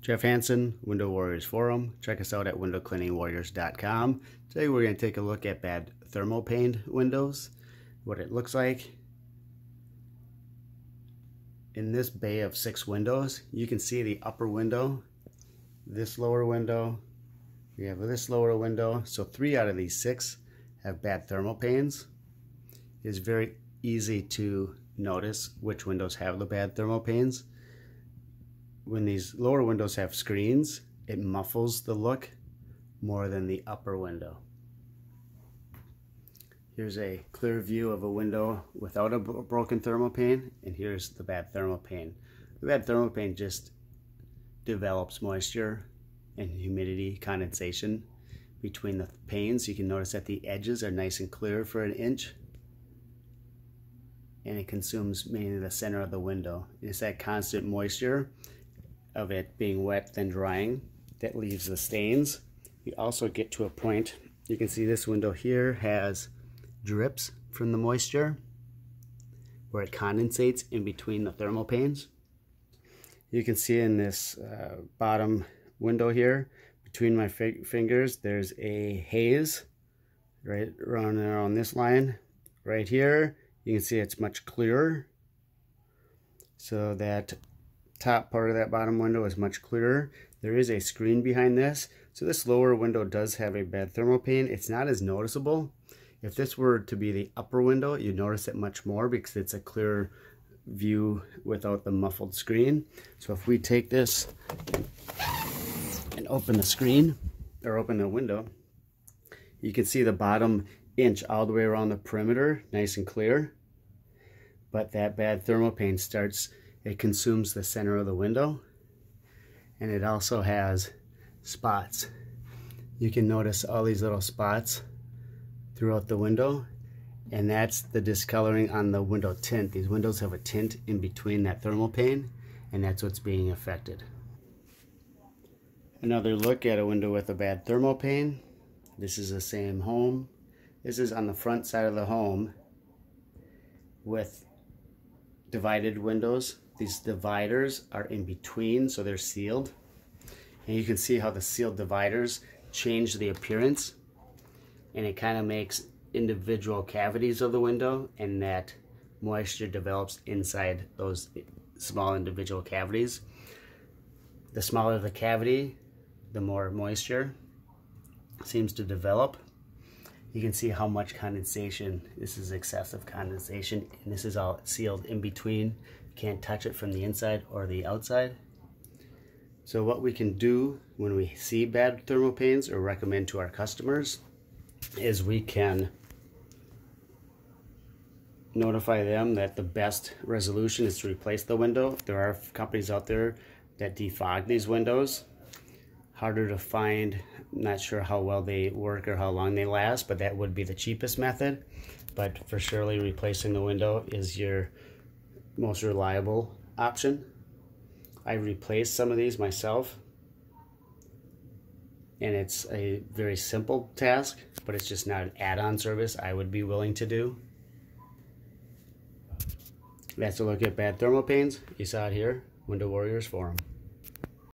Jeff Hansen, Window Warriors Forum. Check us out at windowcleaningwarriors.com. Today we're going to take a look at bad thermal pane windows, what it looks like. In this bay of 6 windows, you can see the upper window, this lower window, we have this lower window. So 3 out of these 6 have bad thermal panes. It is very easy to notice which windows have the bad thermal panes. When these lower windows have screens, it muffles the look more than the upper window. Here's a clear view of a window without a broken thermal pane, and here's the bad thermal pane. The bad thermal pane just develops moisture and humidity, condensation between the panes. You can notice that the edges are nice and clear for an inch, and it consumes mainly the center of the window. It's that constant moisture of it being wet then drying that leaves the stains. You also get to a point, you can see this window here has drips from the moisture where it condensates in between the thermal panes. You can see in this bottom window here, between my fingers, there's a haze right around there on this line. Right here, you can see it's much clearer. So that top part of that bottom window is much clearer. There is a screen behind this. So this lower window does have a bad thermal pane. It's not as noticeable. If this were to be the upper window, you'd notice it much more because it's a clearer view without the muffled screen. So if we take this and open the screen, or open the window, you can see the bottom inch all the way around the perimeter, nice and clear. But that bad thermal pane starts, it consumes the center of the window, and it also has spots. You can notice all these little spots throughout the window, and that's the discoloring on the window tint. These windows have a tint in between that thermal pane, and that's what's being affected. Another look at a window with a bad thermal pane. This is the same home. This is on the front side of the home with divided windows. These dividers are in between, so they're sealed. And you can see how the sealed dividers change the appearance, and it kind of makes individual cavities of the window, and that moisture develops inside those small individual cavities. The smaller the cavity, the more moisture seems to develop. You can see how much condensation. This is excessive condensation, and this is all sealed in between. You can't touch it from the inside or the outside. So what we can do when we see bad thermal panes, or recommend to our customers, is we can notify them that the best resolution is to replace the window. There are companies out there that defog these windows. Harder to find, not sure how well they work or how long they last, but that would be the cheapest method. But for surely replacing the window is your most reliable option. I replaced some of these myself, and it's a very simple task, but it's just not an add-on service I would be willing to do. That's a look at bad thermal panes. You saw it here, Window Warriors Forum.